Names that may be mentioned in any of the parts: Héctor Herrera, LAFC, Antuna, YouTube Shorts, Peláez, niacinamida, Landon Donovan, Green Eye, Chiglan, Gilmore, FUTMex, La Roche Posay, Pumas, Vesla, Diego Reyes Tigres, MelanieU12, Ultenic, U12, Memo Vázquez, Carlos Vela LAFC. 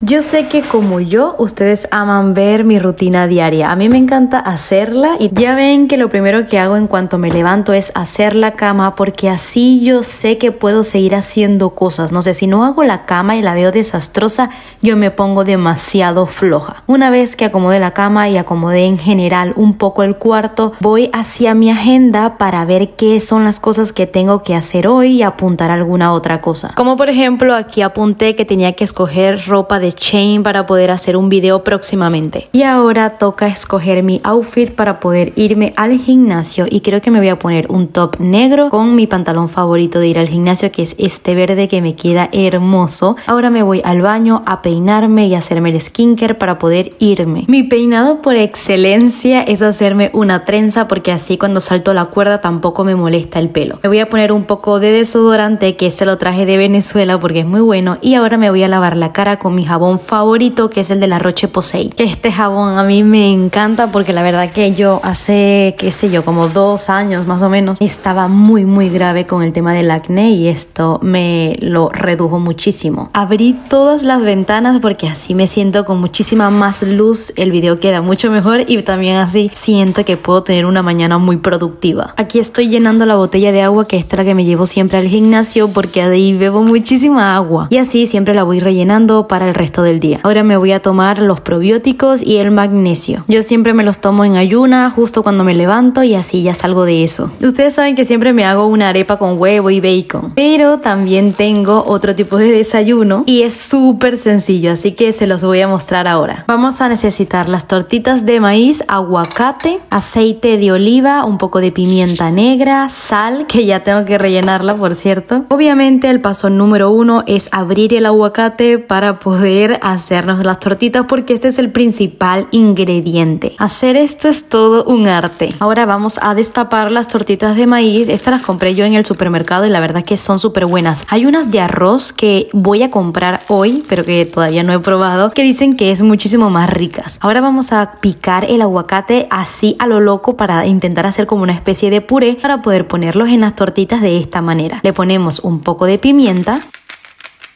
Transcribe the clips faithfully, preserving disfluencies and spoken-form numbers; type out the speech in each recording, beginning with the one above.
Yo sé que como yo, ustedes aman ver mi rutina diaria. A mí me encanta hacerla y ya ven que lo primero que hago en cuanto me levanto es hacer la cama, porque así yo sé que puedo seguir haciendo cosas. No sé, si no hago la cama y la veo desastrosa, yo me pongo demasiado floja. Una vez que acomode la cama y acomode en general un poco el cuarto, voy hacia mi agenda para ver qué son las cosas que tengo que hacer hoy y apuntar alguna otra cosa. Como por ejemplo, aquí apunté que tenía que escoger ropa de chain para poder hacer un video próximamente. Y ahora toca escoger mi outfit para poder irme al gimnasio, y creo que me voy a poner un top negro con mi pantalón favorito de ir al gimnasio, que es este verde que me queda hermoso. Ahora me voy al baño a peinarme y hacerme el skincare para poder irme. Mi peinado por excelencia es hacerme una trenza, porque así cuando salto la cuerda tampoco me molesta el pelo. Me voy a poner un poco de desodorante, que este lo traje de Venezuela porque es muy bueno, y ahora me voy a lavar la cara con mi jabón jabón favorito, que es el de La Roche Posay. Este jabón a mí me encanta porque la verdad que yo hace, qué sé yo, como dos años más o menos, estaba muy muy grave con el tema del acné y esto me lo redujo muchísimo. Abrí todas las ventanas porque así me siento con muchísima más luz, el video queda mucho mejor y también así siento que puedo tener una mañana muy productiva. Aquí estoy llenando la botella de agua, que esta es la que me llevo siempre al gimnasio porque ahí bebo muchísima agua, y así siempre la voy rellenando para el resto del día. Ahora me voy a tomar los probióticos y el magnesio. Yo siempre me los tomo en ayuna, justo cuando me levanto, y así ya salgo de eso. Ustedes saben que siempre me hago una arepa con huevo y bacon, pero también tengo otro tipo de desayuno y es súper sencillo, así que se los voy a mostrar ahora. Vamos a necesitar las tortitas de maíz, aguacate, aceite de oliva, un poco de pimienta negra, sal, que ya tengo que rellenarla por cierto. Obviamente el paso número uno es abrir el aguacate para poder hacernos las tortitas, porque este es el principal ingrediente. Hacer esto es todo un arte. Ahora vamos a destapar las tortitas de maíz. Estas las compré yo en el supermercado y la verdad que son súper buenas. Hay unas de arroz que voy a comprar hoy, pero que todavía no he probado, que dicen que es muchísimo más ricas. Ahora vamos a picar el aguacate así a lo loco para intentar hacer como una especie de puré para poder ponerlos en las tortitas de esta manera. Le ponemos un poco de pimienta,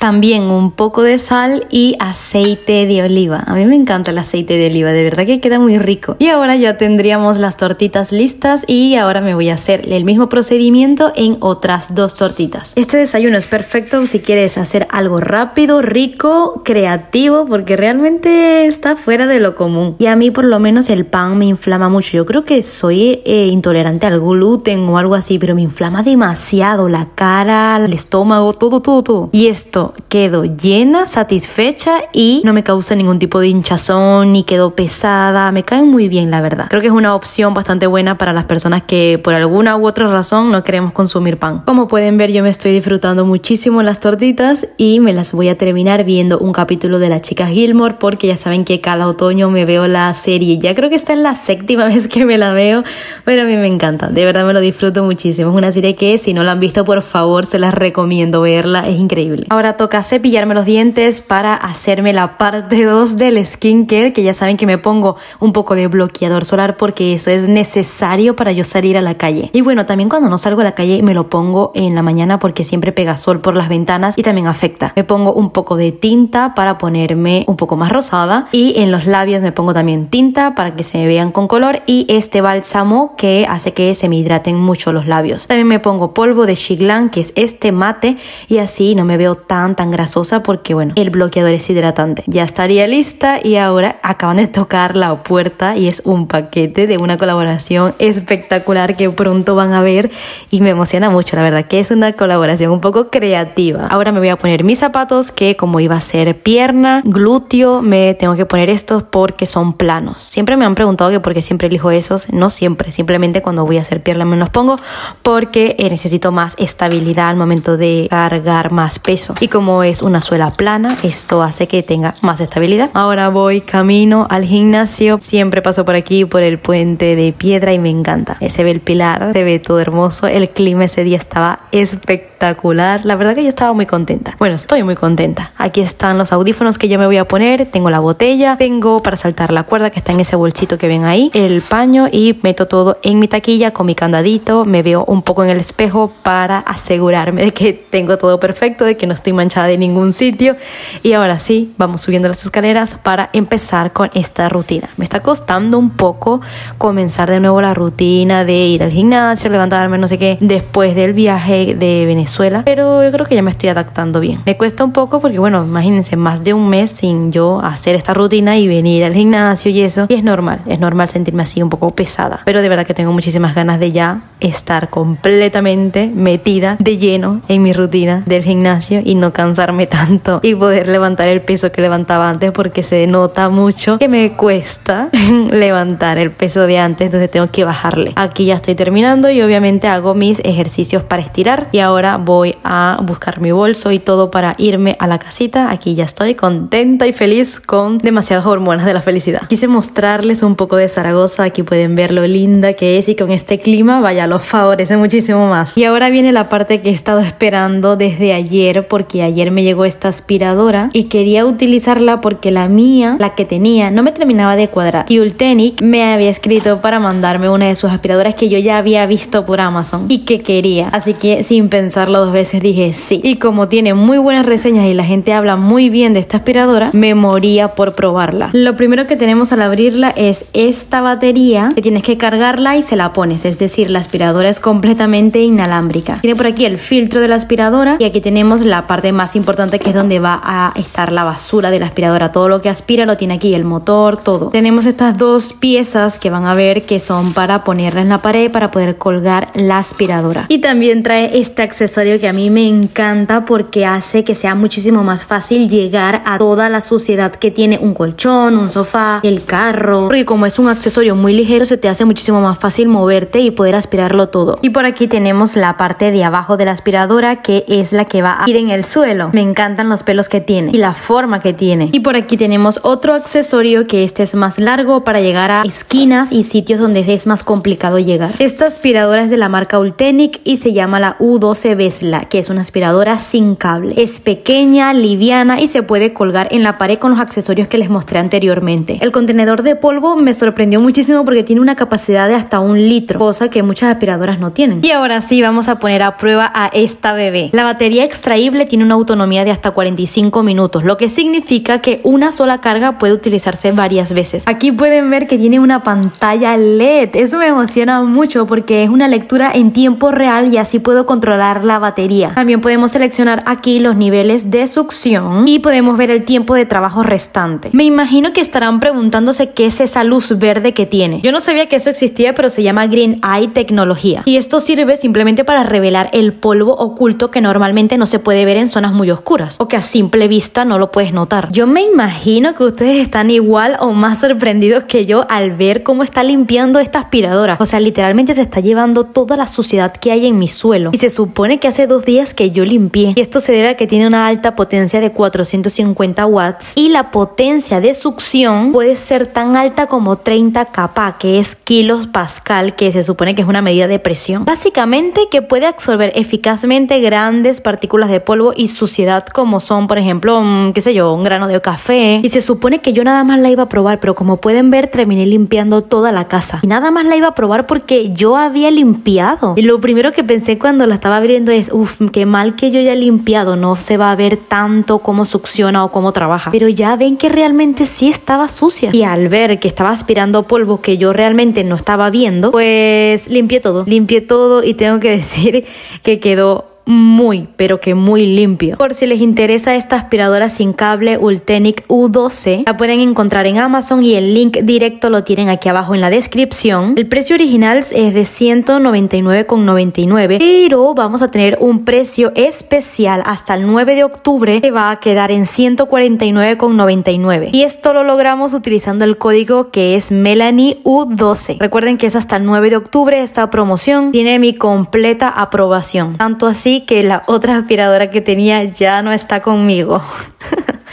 también un poco de sal y aceite de oliva. A mí me encanta el aceite de oliva, de verdad que queda muy rico. Y ahora ya tendríamos las tortitas listas, y ahora me voy a hacer el mismo procedimiento en otras dos tortitas. Este desayuno es perfecto si quieres hacer algo rápido, rico, creativo, porque realmente está fuera de lo común. Y a mí por lo menos el pan me inflama mucho. Yo creo que soy eh, intolerante al gluten o algo así, pero me inflama demasiado la cara, el estómago, todo, todo, todo. Y esto, quedo llena, satisfecha y no me causa ningún tipo de hinchazón ni quedo pesada. Me caen muy bien, la verdad. Creo que es una opción bastante buena para las personas que por alguna u otra razón no queremos consumir pan. Como pueden ver, yo me estoy disfrutando muchísimo las tortitas y me las voy a terminar viendo un capítulo de La Chica Gilmore, porque ya saben que cada otoño me veo la serie. Ya creo que esta es la séptima vez que me la veo, pero a mí me encanta. De verdad me lo disfruto muchísimo. Es una serie que si no la han visto, por favor, se las recomiendo verla. Es increíble. Ahora toca cepillarme los dientes para hacerme la parte dos del skincare, que ya saben que me pongo un poco de bloqueador solar porque eso es necesario para yo salir a la calle. Y bueno, también cuando no salgo a la calle me lo pongo en la mañana porque siempre pega sol por las ventanas y también afecta. Me pongo un poco de tinta para ponerme un poco más rosada, y en los labios me pongo también tinta para que se me vean con color, y este bálsamo que hace que se me hidraten mucho los labios. También me pongo polvo de Chiglan, que es este mate, y así no me veo tan tan grasosa porque bueno, el bloqueador es hidratante. Ya estaría lista, y ahora acaban de tocar la puerta y es un paquete de una colaboración espectacular que pronto van a ver y me emociona mucho, la verdad que es una colaboración un poco creativa. Ahora me voy a poner mis zapatos, que como iba a ser pierna, glúteo, me tengo que poner estos porque son planos. Siempre me han preguntado que por qué siempre elijo esos. No siempre, simplemente cuando voy a hacer pierna me los pongo porque necesito más estabilidad al momento de cargar más peso, y como Como es una suela plana, esto hace que tenga más estabilidad. Ahora voy camino al gimnasio. Siempre paso por aquí, por el puente de piedra, y me encanta. Se ve el pilar, se ve todo hermoso. El clima ese día estaba espectacular. espectacular. La verdad que yo estaba muy contenta. Bueno, estoy muy contenta. Aquí están los audífonos que yo me voy a poner. Tengo la botella, tengo para saltar la cuerda que está en ese bolsito que ven ahí, el paño, y meto todo en mi taquilla con mi candadito. Me veo un poco en el espejo para asegurarme de que tengo todo perfecto, de que no estoy manchada de ningún sitio. Y ahora sí, vamos subiendo las escaleras para empezar con esta rutina. Me está costando un poco comenzar de nuevo la rutina de ir al gimnasio, levantarme, no sé qué, después del viaje de Venezuela, pero yo creo que ya me estoy adaptando bien. Me cuesta un poco porque, bueno, imagínense, más de un mes sin yo hacer esta rutina y venir al gimnasio y eso, y es normal, es normal sentirme así un poco pesada, pero de verdad que tengo muchísimas ganas de ya estar completamente metida de lleno en mi rutina del gimnasio y no cansarme tanto y poder levantar el peso que levantaba antes, porque se nota mucho que me cuesta levantar el peso de antes, entonces tengo que bajarle. Aquí ya estoy terminando y obviamente hago mis ejercicios para estirar y ahora voy a buscar mi bolso y todo para irme a la casita. Aquí ya estoy contenta y feliz, con demasiadas hormonas de la felicidad. Quise mostrarles un poco de Zaragoza, aquí pueden ver lo linda que es y con este clima, vaya, los favorece muchísimo más. Y ahora viene la parte que he estado esperando desde ayer, porque ayer me llegó esta aspiradora y quería utilizarla porque la mía, la que tenía, no me terminaba de cuadrar. Y Ultenic me había escrito para mandarme una de sus aspiradoras que yo ya había visto por Amazon y que quería. Así que sin pensarlo dos veces dije sí. Y como tiene muy buenas reseñas y la gente habla muy bien de esta aspiradora, me moría por probarla. Lo primero que tenemos al abrirla es esta batería, que tienes que cargarla y se la pones, es decir, la aspiradora es completamente inalámbrica. Tiene por aquí el filtro de la aspiradora y aquí tenemos la parte más importante, que es donde va a estar la basura de la aspiradora. Todo lo que aspira lo tiene aquí, el motor, todo. Tenemos estas dos piezas que van a ver que son para ponerla en la pared para poder colgar la aspiradora. Y también trae este accesorio que a mí me encanta porque hace que sea muchísimo más fácil llegar a toda la suciedad que tiene un colchón, un sofá, el carro. Porque como es un accesorio muy ligero, se te hace muchísimo más fácil moverte y poder aspirarlo todo. Y por aquí tenemos la parte de abajo de la aspiradora, que es la que va a ir en el suelo. Me encantan los pelos que tiene y la forma que tiene. Y por aquí tenemos otro accesorio, que este es más largo para llegar a esquinas y sitios donde es más complicado llegar. Esta aspiradora es de la marca Ultenic y se llama la U doce Vesla, que es una aspiradora sin cable. Es pequeña, liviana y se puede colgar en la pared con los accesorios que les mostré anteriormente. El contenedor de polvo me sorprendió muchísimo porque tiene una capacidad de hasta un litro, cosa que muchas aspiradoras no tienen. Y ahora sí, vamos a poner a prueba a esta bebé. La batería extraíble tiene una autonomía de hasta cuarenta y cinco minutos, lo que significa que una sola carga puede utilizarse varias veces. Aquí pueden ver que tiene una pantalla L E D. Eso me emociona mucho porque es una lectura en tiempo real y así puedo controlar la batería. También podemos seleccionar aquí los niveles de succión y podemos ver el tiempo de trabajo restante. Me imagino que estarán preguntándose qué es esa luz verde que tiene. Yo no sabía que eso existía, pero se llama Green Eye tecnología. Y esto sirve simplemente para revelar el polvo oculto que normalmente no se puede ver en zonas muy oscuras o que a simple vista no lo puedes notar. Yo me imagino que ustedes están igual o más sorprendidos que yo al ver cómo está limpiando esta aspiradora. O sea, literalmente se está llevando toda la suciedad que hay en mi suelo y se supone que hace dos días que yo limpié. Y esto se debe a que tiene una alta potencia de cuatrocientos cincuenta watts y la potencia de succión puede ser tan alta como treinta kappa, que es kilos pascal, que se supone que es una medida de presión. Básicamente que puede absorber eficazmente grandes partículas de polvo y suciedad, como son, por ejemplo, mmm, qué sé yo, un grano de café. Y se supone que yo nada más la iba a probar, pero como pueden ver, terminé limpiando toda la casa. Y nada más la iba a probar porque yo había limpiado. Y lo primero que pensé cuando la estaba abriendo es, uff, qué mal que yo ya he limpiado, no se va a ver tanto cómo succiona o cómo trabaja. Pero ya ven que realmente sí estaba sucia. Y al ver que estaba aspirando polvo que yo realmente no estaba viendo, pues limpié todo. Limpié todo y tengo que decir que quedó muy, pero que muy limpio. Por si les interesa esta aspiradora sin cable Ultenic U doce, la pueden encontrar en Amazon y el link directo lo tienen aquí abajo en la descripción. El precio original es de ciento noventa y nueve con noventa y nueve, pero vamos a tener un precio especial hasta el nueve de octubre que va a quedar en ciento cuarenta y nueve con noventa y nueve, y esto lo logramos utilizando el código que es Melanie U doce. Recuerden que es hasta el nueve de octubre esta promoción. Tiene mi completa aprobación, tanto así que la otra aspiradora que tenía ya no está conmigo.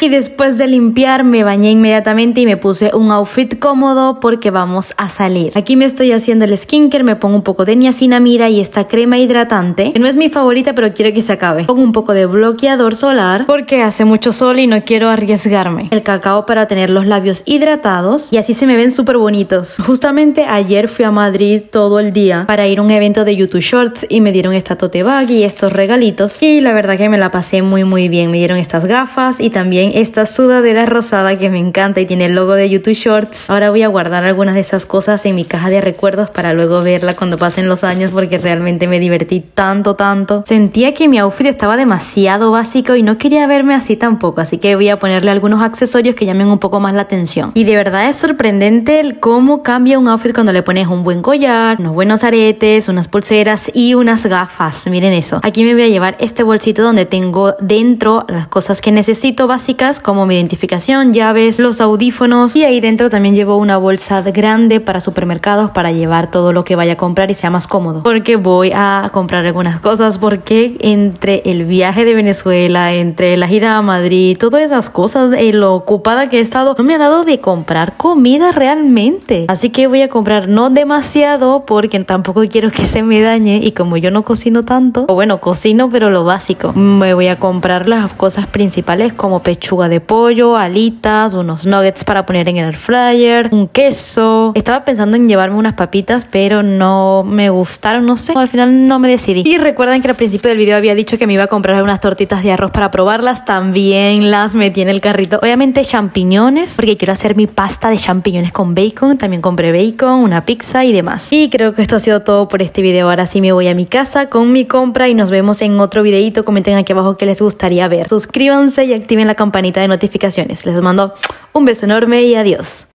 Y después de limpiar me bañé inmediatamente y me puse un outfit cómodo porque vamos a salir. Aquí me estoy haciendo el skincare, me pongo un poco de niacinamida y esta crema hidratante, que no es mi favorita pero quiero que se acabe. Pongo un poco de bloqueador solar porque hace mucho sol y no quiero arriesgarme. El cacao para tener los labios hidratados y así se me ven súper bonitos. Justamente ayer fui a Madrid todo el día para ir a un evento de YouTube Shorts y me dieron esta tote bag y estos regalitos y la verdad que me la pasé muy muy bien. Me dieron estas gafas y también esta sudadera rosada que me encanta y tiene el logo de YouTube Shorts. Ahora voy a guardar algunas de esas cosas en mi caja de recuerdos para luego verla cuando pasen los años porque realmente me divertí tanto, tanto. Sentía que mi outfit estaba demasiado básico y no quería verme así tampoco, así que voy a ponerle algunos accesorios que llamen un poco más la atención. Y de verdad es sorprendente el cómo cambia un outfit cuando le pones un buen collar, unos buenos aretes, unas pulseras y unas gafas. Miren eso. Aquí me voy a llevar este bolsito donde tengo dentro las cosas que necesito básicamente, como mi identificación, llaves, los audífonos, y ahí dentro también llevo una bolsa grande para supermercados para llevar todo lo que vaya a comprar y sea más cómodo porque voy a comprar algunas cosas, porque entre el viaje de Venezuela, entre la gira a Madrid, todas esas cosas, eh, lo ocupada que he estado, no me ha dado de comprar comida realmente, así que voy a comprar no demasiado porque tampoco quiero que se me dañe y como yo no cocino tanto, o bueno, cocino pero lo básico, me voy a comprar las cosas principales como pechuga Pechuga de pollo, alitas, unos nuggets para poner en el air fryer, un queso. Estaba pensando en llevarme unas papitas, pero no me gustaron, no sé. Al final no me decidí. Y recuerden que al principio del video había dicho que me iba a comprar unas tortitas de arroz para probarlas. También las metí en el carrito. Obviamente champiñones, porque quiero hacer mi pasta de champiñones con bacon. También compré bacon, una pizza y demás. Y creo que esto ha sido todo por este video. Ahora sí me voy a mi casa con mi compra y nos vemos en otro videito. Comenten aquí abajo qué les gustaría ver. Suscríbanse y activen la campanita campanita de notificaciones. Les mando un beso enorme y adiós.